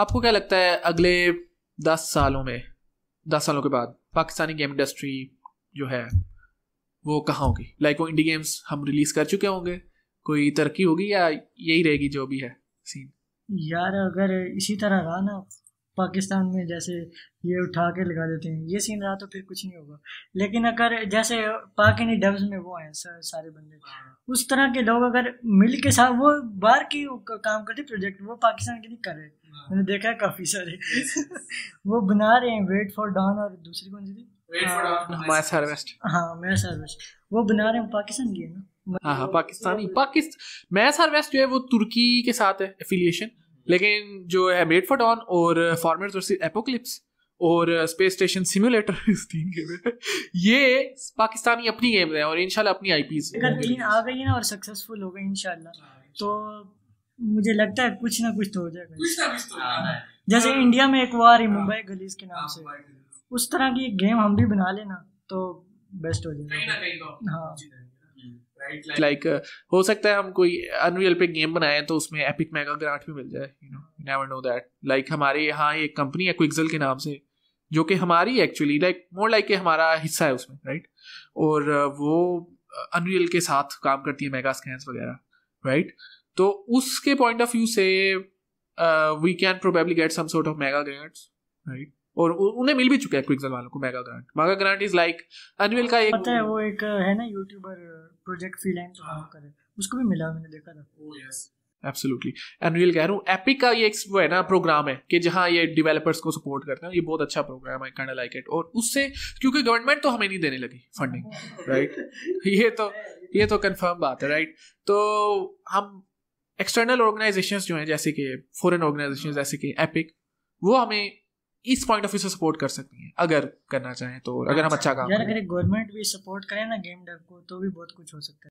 आपको क्या लगता है अगले 10 सालों में, 10 सालों के बाद पाकिस्तानी गेम इंडस्ट्री जो है वो कहाँ होगी? लाइक वो इंडी गेम्स हम रिलीज़ कर चुके होंगे, कोई तरक्की होगी या यही रहेगी जो भी है सीन? यार अगर इसी तरह रहा ना पाकिस्तान में, जैसे ये उठा के लगा देते हैं ये सीन रहा तो फिर कुछ नहीं होगा। लेकिन अगर जैसे पाकिस्तानी डब्स में वो हैं सारे बंदे, उस तरह के लोग अगर मिल के साथ वो बाहर की काम करते प्रोजेक्ट, वो पाकिस्तान के लिए कर रहे, मैंने देखा है काफ़ी सारे वो बना रहे हैं। वेट फॉर डॉन और दूसरी कौन सी थी, मैस हार्वेस्ट वो बना रहे हैं पाकिस्तान की, है ना। हाँ, मैस हार्वेस्ट जो है वो तुर्की के साथ है एफिलिएशन, लेकिन जो है मेड फॉर डॉन और फार्मर्स वर्सेस एपोकलिप्स और स्पेस स्टेशन सिमुलेटर ये पाकिस्तानी अपनी गेम है और इंशाल्लाह अपनी आईपीस अगर इन आ गई है ना और सक्सेसफुल हो गई इंशाल्लाह, तो मुझे लगता है कुछ ना कुछ तो हो जाएगा, कुछ तो है। जैसे इंडिया में एक बार ही मुंबई गलीज के नाम से उस तरह की गेम हम भी बना लेना तो बेस्ट हो जाएगा। हाँ लाइक हो सकता है हम कोई अनरियल पे गेम बनाएं तो उसमें एपिक मेगा ग्रांट भी मिल जाए, you know, never know that. Like हमारे यहाँ एक कंपनी है क्विकसेल के नाम से, जो कि हमारी एक्चुअली लाइक मोर लाइक हमारा हिस्सा है उसमें, राइट। और वो अनरियल के साथ काम करती है, मेगा स्कैंस वगैरह, राइट। तो उसके पॉइंट ऑफ व्यू से we can probably get some sort of mega grants, right. और उन्हें मिल भी चुका है क्विकसेल वालों को mega grant. Mega grant is like Unreal का एक, पता है वो एक है ना यूट्यूबर प्रोजेक्ट फ्रीलाइन तो काम करे, उसको भी मिला, मैंने देखा था। ओह यस एब्सोल्युटली, अनरियल कह रहा हूँ। एपिक का ये एक वो है ना प्रोग्राम है कि जहाँ ये डिवेलपर्स को सपोर्ट करता है, ये बहुत अच्छा प्रोग्राम है, काइंड ऑफ लाइक इट। और उससे क्योंकि गवर्नमेंट तो हमें नहीं देने लगी फंडिंग, राइट, ये तो कंफर्म बात है, राइट। तो हम एक्सटर्नल ऑर्गेनाइजेशंस जो हैं जैसे कि फॉरेन ऑर्गेनाइजेशंस जैसे कि एपिक, वो हमें इस पॉइंट ऑफ व्यू से सपोर्ट कर सकती हैं अगर करना चाहें तो, अगर हम अच्छा काम करें। अगर गवर्नमेंट भी सपोर्ट करे ना गेम डेव को तो भी बहुत कुछ हो सकता है।